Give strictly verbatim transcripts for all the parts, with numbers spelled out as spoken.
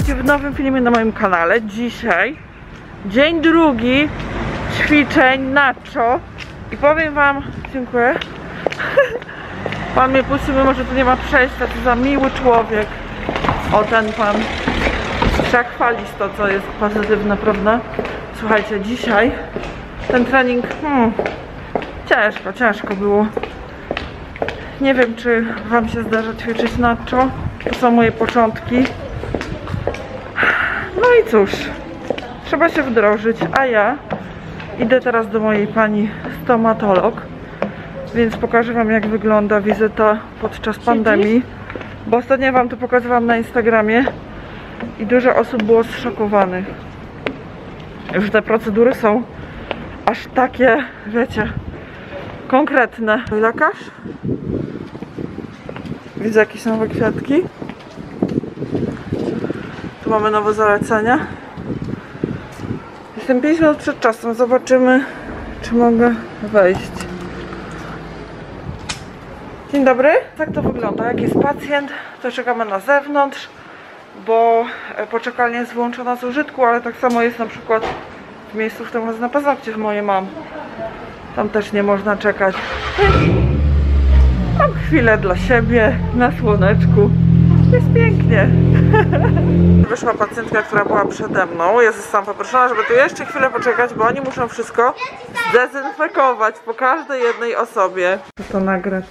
witajcie w nowym filmie na moim kanale. Dzisiaj dzień drugi ćwiczeń nacho i powiem wam, dziękuję. Pan mnie puścił, mimo że tu nie ma przejścia, to za miły człowiek. O, ten pan tak chwalić to, co jest pozytywne, prawda? Słuchajcie, dzisiaj ten trening, hmm, ciężko, ciężko było. Nie wiem, czy wam się zdarza ćwiczyć nacho. To są moje początki. No i cóż, trzeba się wdrożyć, a ja idę teraz do mojej pani stomatolog, więc pokażę wam, jak wygląda wizyta podczas pandemii, bo ostatnio wam to pokazywałam na Instagramie i dużo osób było zszokowanych, że te procedury są aż takie, wiecie, konkretne. Lekarz? Widzę jakieś nowe kwiatki. Tu mamy nowe zalecenia. Jestem pięć minut przed czasem. Zobaczymy, czy mogę wejść. Dzień dobry. Tak to wygląda. Jak jest pacjent, to czekamy na zewnątrz, bo poczekalnia jest wyłączona z użytku, ale tak samo jest na przykład w miejscu, w którym chodzę na paznokcie, w mojej mam. Tam też nie można czekać. Mam chwilę dla siebie, na słoneczku. Jest pięknie. Wyszła pacjentka, która była przede mną. Ja zostałam poproszona, żeby tu jeszcze chwilę poczekać, bo oni muszą wszystko zdezynfekować po każdej jednej osobie. Chcę to nagrać.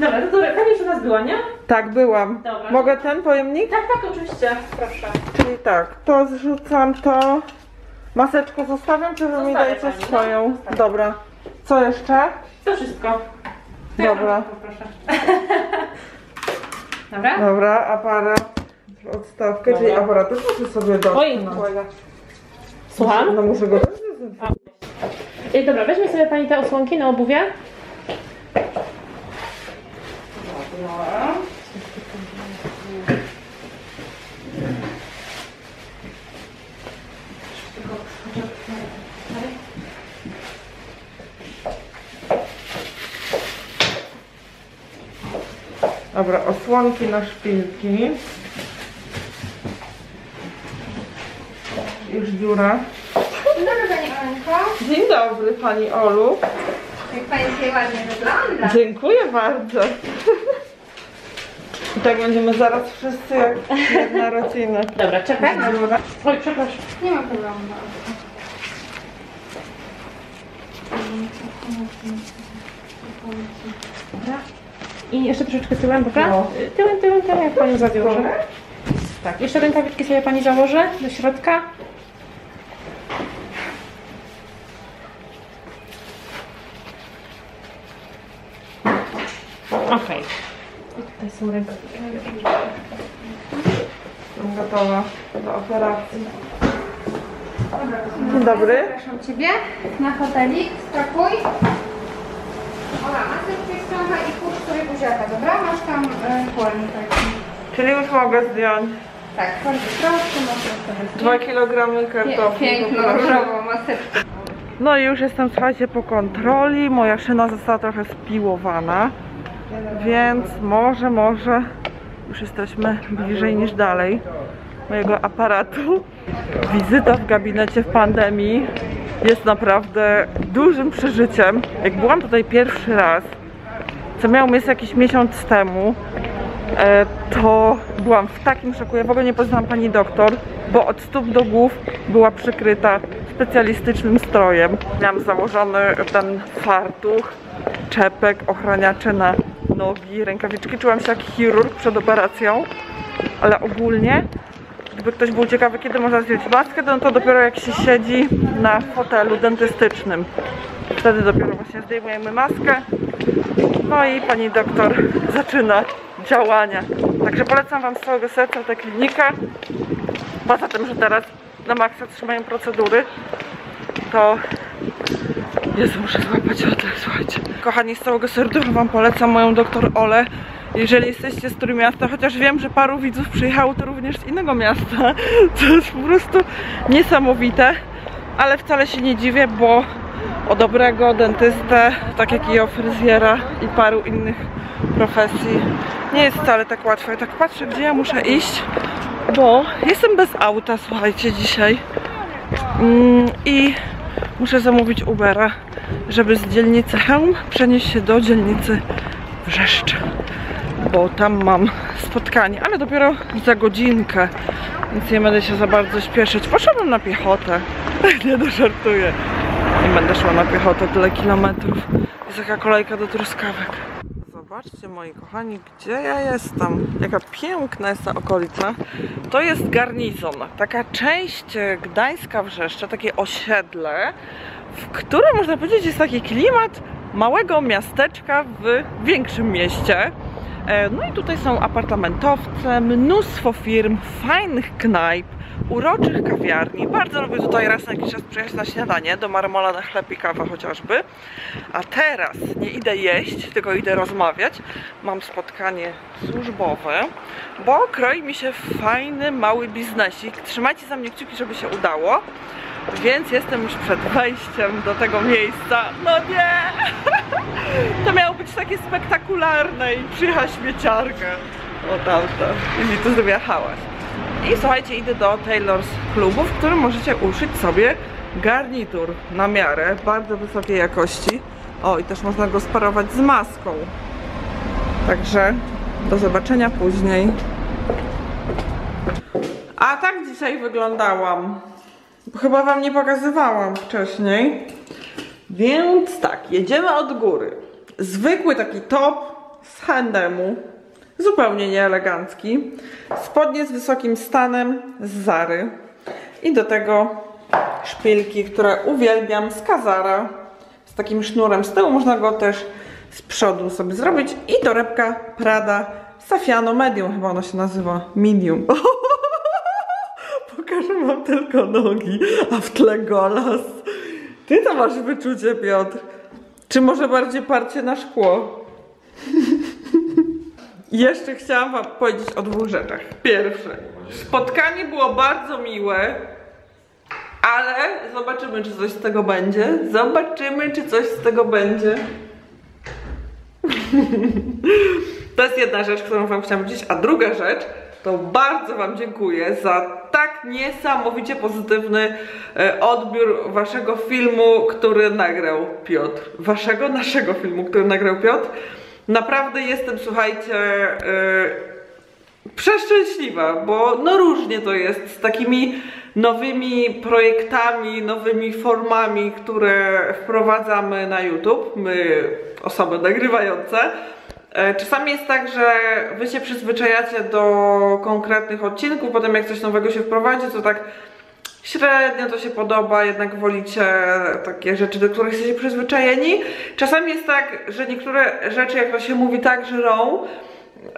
Dobra, to dobra. Pani już u nas była, nie? Tak, byłam. Dobra. Mogę ten pojemnik? Tak, tak, oczywiście. Proszę. Czyli tak, to zrzucam, to... Maseczkę zostawiam, czy wy mi dajecie swoją? Zostawię. Dobra. Co jeszcze? To wszystko. Dobra. Dobra? Dobra, aparat w odstawkę, dobra. Czyli aparat też muszę sobie dotknąć. Słucham? No muszę go też zdezynfekować. Dobra, weźmie sobie pani te osłonki na obuwie. Dobra. Dobra, osłonki na szpilki. Już dziura. Dzień dobry, pani Olenko. Dzień dobry, pani Olu. Jak pani dzisiaj ładnie wygląda. Dziękuję bardzo. I tak będziemy zaraz wszyscy jak jedna rodzina. Dobra, czekaj. Oj, przepraszam. Nie ma problemu. Dobra. I jeszcze troszeczkę tyłem, prawda? No. Tyłem, tyłem, tyłem, jak pani zawiąże. Tak, jeszcze rękawiczki sobie pani założy do środka. Ok. I tutaj są rękawiczki. Jestem gotowa do operacji. Dzień dobry. Zapraszam ciebie na hotelik, spokój. Ola, maseczkę ściąga i kurz, który buziaka, dobra? Masz tam y, płonnik taki. Czyli już mogę zdjąć. Tak, bardzo proszę, można sobie zdjąć. dwa kilogramy kartofli. Piękną, różową maseczkę. No i już jestem, słuchajcie, po kontroli. Moja szyna została trochę spiłowana. Więc może, może już jesteśmy bliżej niż dalej mojego aparatu. Wizyta w gabinecie w pandemii jest naprawdę dużym przeżyciem. Jak byłam tutaj pierwszy raz, co miało miejsce jakiś miesiąc temu, to byłam w takim szoku. Ja w ogóle nie poznałam pani doktor, bo od stóp do głów była przykryta specjalistycznym strojem. Miałam założony ten fartuch, czepek, ochraniacze na nogi, rękawiczki. Czułam się jak chirurg przed operacją, ale ogólnie gdyby ktoś był ciekawy, kiedy można zdjąć maskę, no to dopiero jak się siedzi na fotelu dentystycznym. Wtedy dopiero właśnie zdejmujemy maskę. No i pani doktor zaczyna działania. Także polecam wam z całego serca tę klinikę. Poza tym, że teraz na maksa trzymają procedury, to... Jezu, muszę złapać oddech, słuchajcie. Kochani, z całego serducha wam polecam moją doktor Olę. Jeżeli jesteście z Trójmiasta, chociaż wiem, że paru widzów przyjechało to również z innego miasta, to jest po prostu niesamowite, ale wcale się nie dziwię, bo o dobrego dentystę, tak jak i o fryzjera i paru innych profesji, nie jest wcale tak łatwo. Ja tak patrzę, gdzie ja muszę iść, bo jestem bez auta, słuchajcie, dzisiaj mm, i muszę zamówić Ubera, żeby z dzielnicy Chełm przenieść się do dzielnicy Wrzeszcza, bo tam mam spotkanie, ale dopiero za godzinkę, więc nie będę się za bardzo śpieszyć. Poszłam na piechotę, nie dożartuję. Nie będę szła na piechotę tyle kilometrów. Jest taka kolejka do truskawek. Zobaczcie, moi kochani, gdzie ja jestem. Jaka piękna jest ta okolica. To jest garnizon. Taka część Gdańska Wrzeszcza, takie osiedle, w którym można powiedzieć jest taki klimat małego miasteczka w większym mieście. No i tutaj są apartamentowce, mnóstwo firm, fajnych knajp, uroczych kawiarni. Bardzo lubię tutaj raz na jakiś czas przyjechać na śniadanie, do Marmola na chleb i kawę chociażby. A teraz nie idę jeść, tylko idę rozmawiać. Mam spotkanie służbowe, bo kroi mi się fajny, mały biznesik. Trzymajcie za mnie kciuki, żeby się udało. Więc jestem już przed wejściem do tego miejsca. No nie! To miało być takie spektakularne i przyjechała śmieciarka. O tamta. I tu zrobiła hałas. I słuchajcie, idę do Taylor's Clubu, w którym możecie uszyć sobie garnitur na miarę, bardzo wysokiej jakości. O, i też można go sparować z maską. Także do zobaczenia później. A tak dzisiaj wyglądałam. Chyba wam nie pokazywałam wcześniej. Więc tak, jedziemy od góry. Zwykły taki top z H and M'u, zupełnie nieelegancki. Spodnie z wysokim stanem z Zary. I do tego szpilki, które uwielbiam, z Kazara. Z takim sznurem z tyłu, można go też z przodu sobie zrobić. I torebka Prada Safiano Medium, chyba ona się nazywa, medium. Pokażę wam tylko nogi, a w tle golas. Ty to masz wyczucie, Piotr. Czy może bardziej parcie na szkło? Jeszcze chciałam wam powiedzieć o dwóch rzeczach. Pierwsze, spotkanie było bardzo miłe, ale zobaczymy, czy coś z tego będzie. Zobaczymy, czy coś z tego będzie. To jest jedna rzecz, którą wam chciałam powiedzieć, a druga rzecz, to bardzo wam dziękuję za tak niesamowicie pozytywny odbiór waszego filmu, który nagrał Piotr. Waszego, naszego filmu, który nagrał Piotr. Naprawdę jestem, słuchajcie, yy, przeszczęśliwa, bo no różnie to jest z takimi nowymi projektami, nowymi formami, które wprowadzamy na YouTube, my, osoby nagrywające. Czasami jest tak, że wy się przyzwyczajacie do konkretnych odcinków, potem jak coś nowego się wprowadzi, to tak średnio to się podoba, jednak wolicie takie rzeczy, do których jesteście przyzwyczajeni. Czasami jest tak, że niektóre rzeczy, jak to się mówi, tak żrą,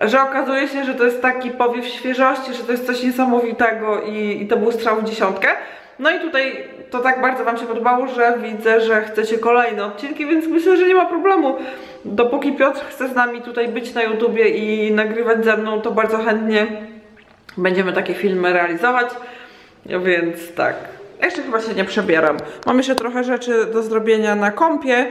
że okazuje się, że to jest taki powiew świeżości, że to jest coś niesamowitego i, i to był strzał w dziesiątkę. No i tutaj to tak bardzo wam się podobało, że widzę, że chcecie kolejne odcinki, więc myślę, że nie ma problemu. Dopóki Piotr chce z nami tutaj być na YouTubie i nagrywać ze mną, to bardzo chętnie będziemy takie filmy realizować. Więc tak, jeszcze chyba się nie przebieram. Mam jeszcze trochę rzeczy do zrobienia na kompie,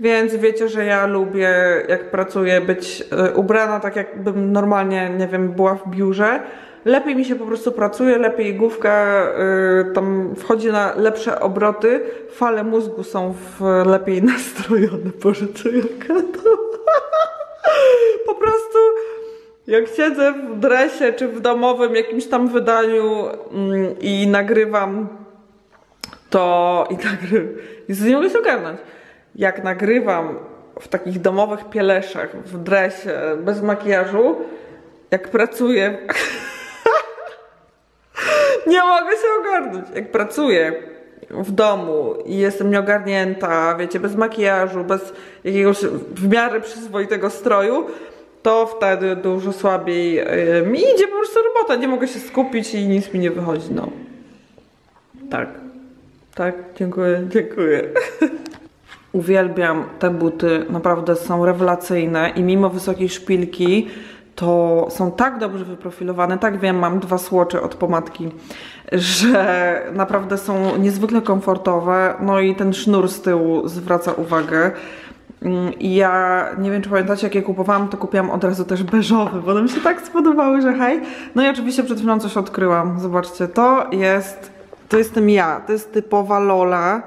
więc wiecie, że ja lubię, jak pracuję, być ubrana tak, jakbym normalnie, nie wiem, była w biurze. Lepiej mi się po prostu pracuje, lepiej główka yy, tam wchodzi na lepsze obroty, fale mózgu są w, lepiej nastrojone. Boże, co ja gadam. Po prostu jak siedzę w dresie czy w domowym jakimś tam wydaniu yy, i nagrywam, to i nagrywam. Jezu, nie mogę się ogarnąć. Jak nagrywam w takich domowych pieleszach, w dresie, bez makijażu, jak pracuję... Nie mogę się ogarnąć. Jak pracuję w domu i jestem nieogarnięta, wiecie, bez makijażu, bez jakiegoś w miarę przyzwoitego stroju, to wtedy dużo słabiej mi idzie po prostu robota. Nie mogę się skupić i nic mi nie wychodzi, no. Tak. Tak, dziękuję, dziękuję. Uwielbiam te buty, naprawdę są rewelacyjne i mimo wysokiej szpilki to są tak dobrze wyprofilowane, tak wiem, mam dwa słocze od pomadki, że naprawdę są niezwykle komfortowe, no i ten sznur z tyłu zwraca uwagę. I ja nie wiem, czy pamiętacie, jak je kupowałam, to kupiłam od razu też beżowy, bo one mi się tak spodobały, że hej. No i oczywiście przed chwilą coś odkryłam. Zobaczcie, to jest, to jestem ja, to jest typowa Lola.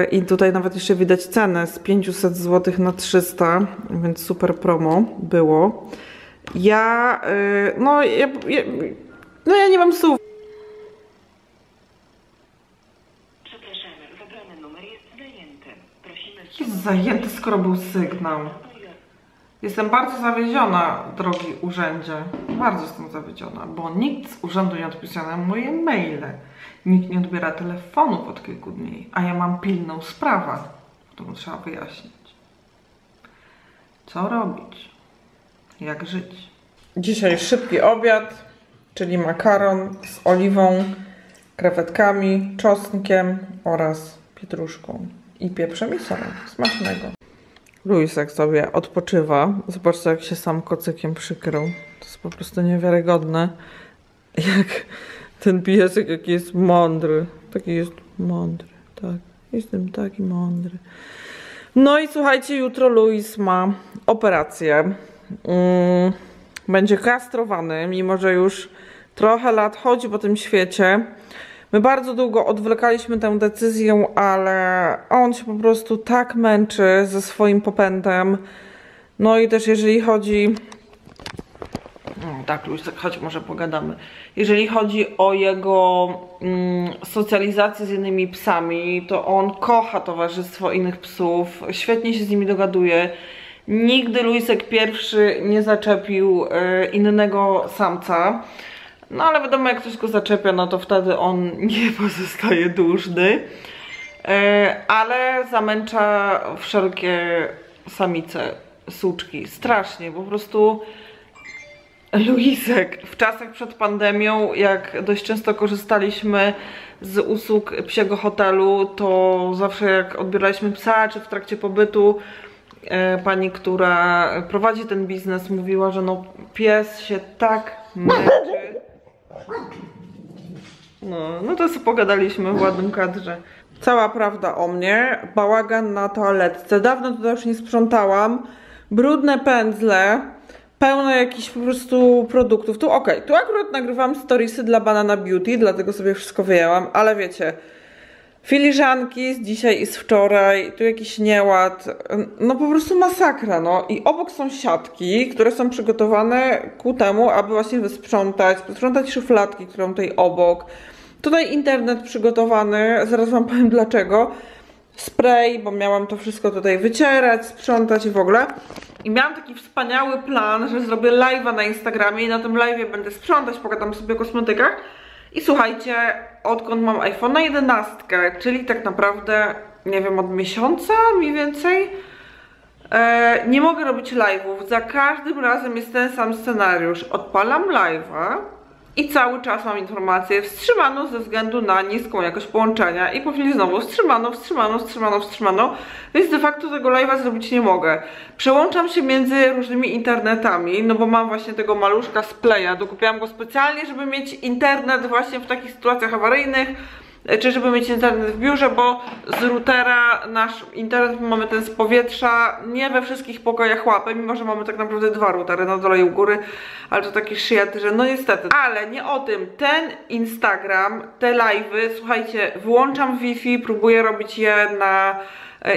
Yy, I tutaj nawet jeszcze widać cenę z pięćset złotych na trzysta, więc super promo było. Ja, yy, no, ja, ja, no ja nie mam słów. Jest zajęty, skoro był sygnał. Jestem bardzo zawiedziona, drogi urzędzie. Bardzo jestem zawiedziona, bo nikt z urzędu nie odpisał na moje maile. Nikt nie odbiera telefonów od kilku dni, a ja mam pilną sprawę, którą trzeba wyjaśnić. Co robić? Jak żyć? Dzisiaj szybki obiad, czyli makaron z oliwą, krewetkami, czosnkiem oraz pietruszką. I pieprzem i solą. Smacznego. Luis jak sobie odpoczywa. Zobaczcie, jak się sam kocykiem przykrył. To jest po prostu niewiarygodne. Jak ten piesek, jaki jest mądry. Taki jest mądry. Tak. Jestem taki mądry. No i słuchajcie, jutro Luis ma operację. Będzie kastrowany, mimo że już trochę lat chodzi po tym świecie. My bardzo długo odwlekaliśmy tę decyzję, ale on się po prostu tak męczy ze swoim popędem. No i też jeżeli chodzi... No, tak, już choć może pogadamy. Jeżeli chodzi o jego mm, socjalizację z innymi psami, to on kocha towarzystwo innych psów, świetnie się z nimi dogaduje. Nigdy Luisek pierwszy nie zaczepił y, innego samca. No ale wiadomo, jak ktoś go zaczepia, no to wtedy on nie pozostaje dłużny, yy, ale zamęcza wszelkie samice, suczki. Strasznie, po prostu Luisek w czasach przed pandemią, jak dość często korzystaliśmy z usług psiego hotelu, to zawsze jak odbieraliśmy psa czy w trakcie pobytu, yy, pani, która prowadzi ten biznes, mówiła, że no pies się tak męczy. No, no to sobie pogadaliśmy w ładnym kadrze. Cała prawda o mnie, bałagan na toaletce. Dawno tutaj już nie sprzątałam. Brudne pędzle, pełno jakichś po prostu produktów. Tu okej, okay, tu akurat nagrywam storiesy dla Banana Beauty, dlatego sobie wszystko wyjęłam, ale wiecie, filiżanki z dzisiaj i z wczoraj, tu jakiś nieład, no po prostu masakra, no. I obok są siatki, które są przygotowane ku temu, aby właśnie wysprzątać, posprzątać szufladki, którą tutaj obok. Tutaj internet przygotowany, zaraz wam powiem dlaczego. Spray, bo miałam to wszystko tutaj wycierać, sprzątać i w ogóle. I miałam taki wspaniały plan, że zrobię live'a na Instagramie i na tym live'ie będę sprzątać, pogadam sobie o kosmetykach. I słuchajcie, odkąd mam iPhone'a jedenaście, czyli tak naprawdę, nie wiem, od miesiąca mniej więcej, e, nie mogę robić live'ów. Za każdym razem jest ten sam scenariusz. Odpalam live'a i cały czas mam informację: wstrzymano ze względu na niską jakość połączenia, i po chwili znowu wstrzymano, wstrzymano, wstrzymano, wstrzymano, więc de facto tego live'a zrobić nie mogę. Przełączam się między różnymi internetami, no bo mam właśnie tego maluszka z Playa, dokupiłam go specjalnie, żeby mieć internet właśnie w takich sytuacjach awaryjnych, czy żeby mieć internet w biurze, bo z routera nasz internet mamy ten z powietrza, nie we wszystkich pokojach łapy, mimo że mamy tak naprawdę dwa routery na dole i u góry, ale to taki szyjat, że no niestety. Ale nie o tym, ten Instagram, te live'y, słuchajcie, wyłączam Wi-Fi, próbuję robić je na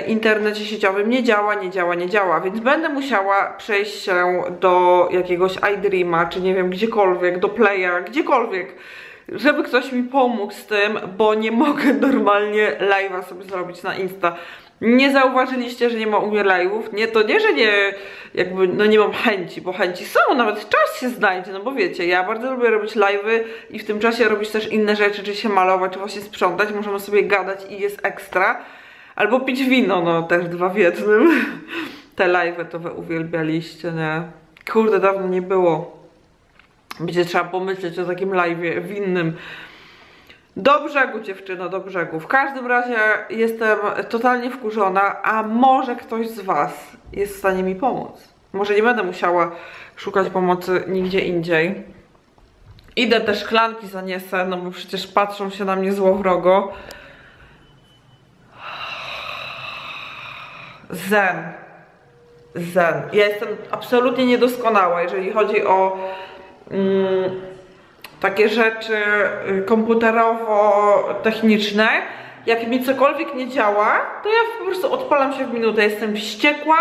internecie sieciowym, nie działa, nie działa, nie działa, więc będę musiała przejść się do jakiegoś iDreama, czy nie wiem, gdziekolwiek, do Playa, gdziekolwiek, żeby ktoś mi pomógł z tym, bo nie mogę normalnie live'a sobie zrobić na Insta. Nie zauważyliście, że nie ma u mnie live'ów? Nie, to nie, że nie, jakby, no nie mam chęci, bo chęci są, nawet czas się znajdzie, no bo wiecie, ja bardzo lubię robić live'y i w tym czasie robić też inne rzeczy, czy się malować, czy właśnie sprzątać, możemy sobie gadać i jest ekstra. Albo pić wino, no też dwa w jednym. Te live'y to wy uwielbialiście, nie? Kurde, dawno nie było. Będzie trzeba pomyśleć o takim live'ie winnym. Do brzegu, dziewczyno, do brzegu. W każdym razie jestem totalnie wkurzona, a może ktoś z was jest w stanie mi pomóc. Może nie będę musiała szukać pomocy nigdzie indziej. Idę, te szklanki zaniesę, no bo przecież patrzą się na mnie złowrogo. zen. Zen. Ja jestem absolutnie niedoskonała, jeżeli chodzi o mm, takie rzeczy komputerowo-techniczne. Jak mi cokolwiek nie działa, to ja po prostu odpalam się w minutę, jestem wściekła,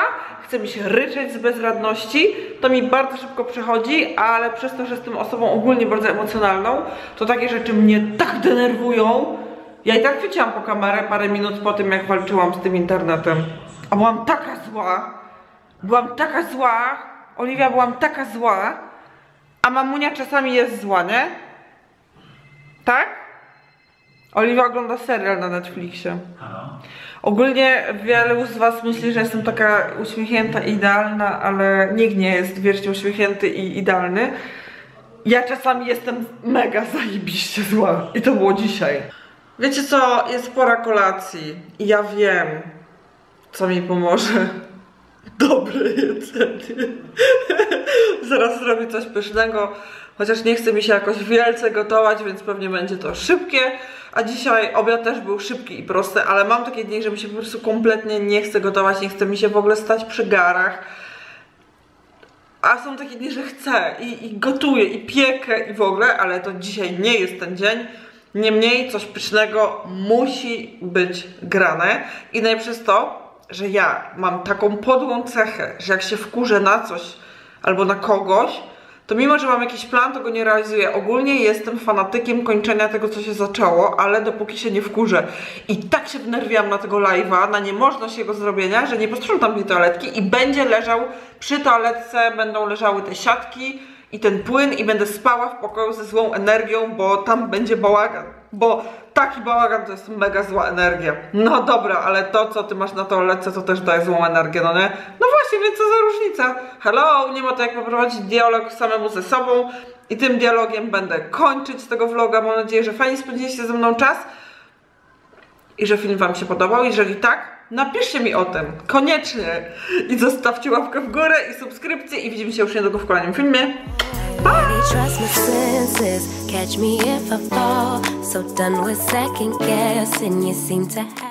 chcę mi się ryczeć z bezradności, to mi bardzo szybko przychodzi, ale przez to, że jestem osobą ogólnie bardzo emocjonalną, to takie rzeczy mnie tak denerwują. Ja i tak chwyciłam po kamerę parę minut po tym, jak walczyłam z tym internetem, a byłam taka zła, byłam taka zła, Oliwia, byłam taka zła, a mamunia czasami jest zła, nie? Tak? Oliwia ogląda serial na Netflixie. Ogólnie wielu z was myśli, że jestem taka uśmiechnięta i idealna, ale nikt nie jest wiecznie uśmiechnięty i idealny. Ja czasami jestem mega zajebiście zła i to było dzisiaj. Wiecie co, jest pora kolacji i ja wiem, co mi pomoże. Dobre jedzenie. Zaraz zrobię coś pysznego. Chociaż nie chce mi się jakoś wielce gotować, więc pewnie będzie to szybkie. A dzisiaj obiad też był szybki i prosty, ale mam takie dni, że mi się po prostu kompletnie nie chce gotować, nie chce mi się w ogóle stać przy garach. A są takie dni, że chcę i, i gotuję, i piekę i w ogóle, ale to dzisiaj nie jest ten dzień. Niemniej coś pysznego musi być grane i najprzez to, że ja mam taką podłą cechę, że jak się wkurzę na coś albo na kogoś, to mimo, że mam jakiś plan, to go nie realizuję. Ogólnie jestem fanatykiem kończenia tego, co się zaczęło, ale dopóki się nie wkurzę. I tak się wnerwiłam na tego live'a, na niemożność jego zrobienia, że nie posprzątam tej toaletki i będzie leżał przy toaletce, będą leżały te siatki i ten płyn i będę spała w pokoju ze złą energią, bo tam będzie bałagan. Bo taki bałagan to jest mega zła energia. No dobra, ale to, co ty masz na toaletce, to też daje złą energię, no nie? No właśnie, więc co za różnica? Hello, nie ma to jak poprowadzić dialog samemu ze sobą i tym dialogiem będę kończyć tego vloga. Mam nadzieję, że fajnie spędziliście ze mną czas i że film wam się podobał. Jeżeli tak, napiszcie mi o tym, koniecznie. I zostawcie łapkę w górę i subskrypcję i widzimy się już niedługo w kolejnym filmie. Bye. Trust my senses, catch me if I fall. So done with second guessing, you seem to have